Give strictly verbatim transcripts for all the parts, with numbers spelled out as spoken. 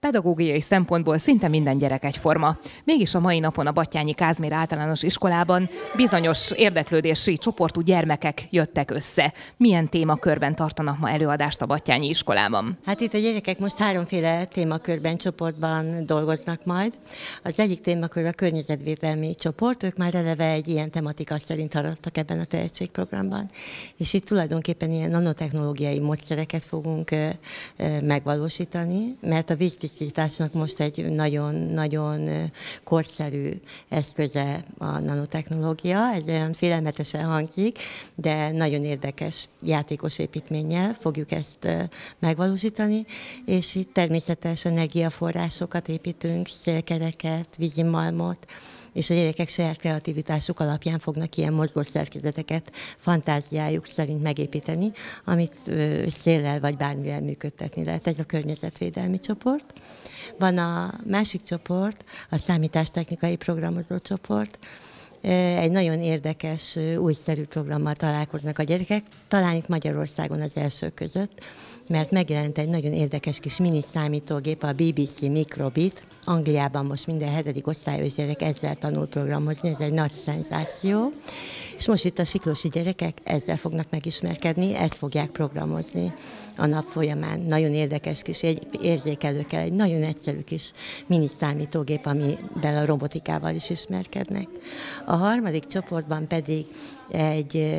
Pedagógiai szempontból szinte minden gyerek egyforma. Mégis a mai napon a Batthyány Kázmér Általános Iskolában bizonyos érdeklődési csoportú gyermekek jöttek össze. Milyen témakörben tartanak ma előadást a Batthyányi iskolában? Hát itt a gyerekek most háromféle témakörben, csoportban dolgoznak majd. Az egyik témakör a környezetvédelmi csoport, ők már eleve egy ilyen tematika szerint haladtak ebben a tehetségprogramban. És itt tulajdonképpen ilyen nanotechnológiai módszereket fogunk megvalósítani, mert a víztisztításnak most egy nagyon-nagyon korszerű eszköze a nanotechnológia. Ez olyan félelmetesen hangzik, de nagyon érdekes játékos építménnyel fogjuk ezt megvalósítani, és itt természetes energiaforrásokat építünk, szélkereket, vízimalmot, és a gyerekek saját kreativitásuk alapján fognak ilyen mozgószerkezeteket fantáziájuk szerint megépíteni, amit széllel vagy bármivel működtetni lehet. Ez a környezetvédelmi csoport. Van a másik csoport, a számítástechnikai programozó csoport. Egy nagyon érdekes, újszerű programmal találkoznak a gyerekek, talán itt Magyarországon az első között, mert megjelent egy nagyon érdekes kis mini számítógép, a bé bé cé Microbit. Angliában most minden hetedik osztályos gyerek ezzel tanul programozni, ez egy nagy szenzáció. És most itt a siklósi gyerekek ezzel fognak megismerkedni, ezt fogják programozni a nap folyamán. Nagyon érdekes kis érzékelőkkel, egy nagyon egyszerű kis mini számítógép, amiben a robotikával is ismerkednek. A harmadik csoportban pedig egy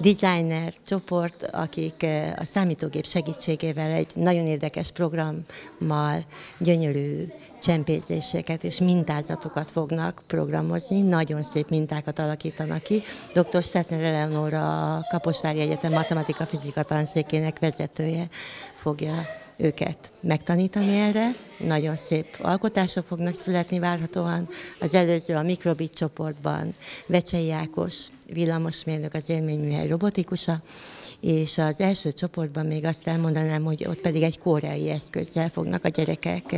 designer csoport, akik a számítógép segítségével egy nagyon érdekes programmal gyönyörű csempészéseket és mintázatokat fognak programozni, nagyon szép mintákat alakítanak ki. doktor Stettner Eleonora, a Kaposvári Egyetem matematika-fizika tanszékének vezetője fogja őket megtanítani erre. Nagyon szép alkotások fognak születni várhatóan. Az előző a Microbit csoportban Vecsei Ákos, villamosmérnök, az ÉlményMűhely robotikusa, és az első csoportban még azt elmondanám, hogy ott pedig egy koreai eszközzel fognak a gyerekek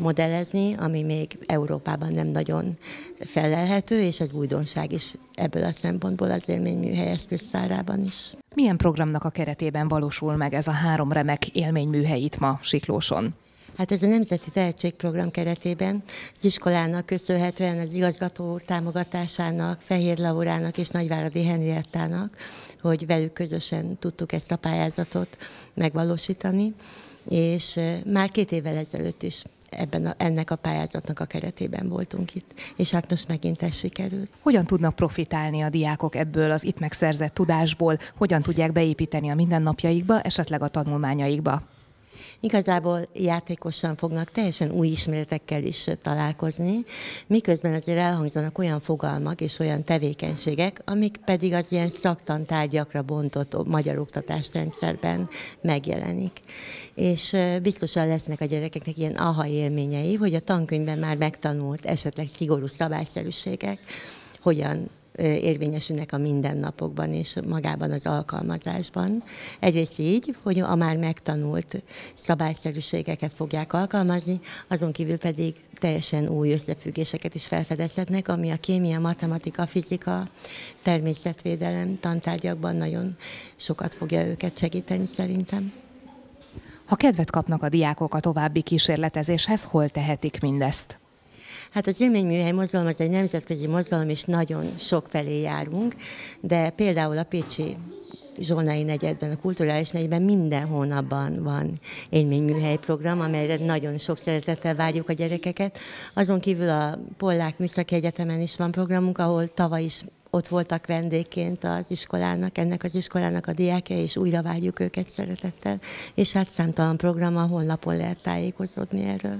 modellezni, ami még Európában nem nagyon felelhető, és ez újdonság is ebből a szempontból az ÉlményMűhely eszköztárában is. Milyen programnak a keretében valósul meg ez a három remek élményműhely itt ma Siklóson? Hát ez a Nemzeti Tehetség Program keretében az iskolának köszönhetően, az igazgató támogatásának, Fehér Laurának és Nagyváradi Henriettának, hogy velük közösen tudtuk ezt a pályázatot megvalósítani, és már két évvel ezelőtt is ebben a, ennek a pályázatnak a keretében voltunk itt, és hát most megint ez sikerült. Hogyan tudnak profitálni a diákok ebből az itt megszerzett tudásból, hogyan tudják beépíteni a mindennapjaikba, esetleg a tanulmányaikba? Igazából játékosan fognak teljesen új ismeretekkel is találkozni, miközben azért elhangzanak olyan fogalmak és olyan tevékenységek, amik pedig az ilyen szaktantárgyakra bontott magyar oktatásrendszerben megjelenik. És biztosan lesznek a gyerekeknek ilyen aha élményei, hogy a tankönyvben már megtanult esetleg szigorú szabályszerűségek hogyan érvényesülnek a mindennapokban és magában az alkalmazásban. Egyrészt így, hogy a már megtanult szabályszerűségeket fogják alkalmazni, azon kívül pedig teljesen új összefüggéseket is felfedezhetnek, ami a kémia, matematika, fizika, természetvédelem tantárgyakban nagyon sokat fogja őket segíteni szerintem. Ha kedvet kapnak a diákok a további kísérletezéshez, hol tehetik mindezt? Hát az ÉlményMűhely mozgalom az egy nemzetközi mozgalom, és nagyon sokfelé járunk, de például a pécsi Zsolnai negyedben, a kulturális negyedben minden hónapban van élményműhely program, amelyre nagyon sok szeretettel várjuk a gyerekeket. Azon kívül a Pollák Műszaki Egyetemen is van programunk, ahol tavaly is ott voltak vendégként az iskolának, ennek az iskolának a diákjai, és újra várjuk őket szeretettel, és hát számtalan program a honlapon lehet tájékozódni erről.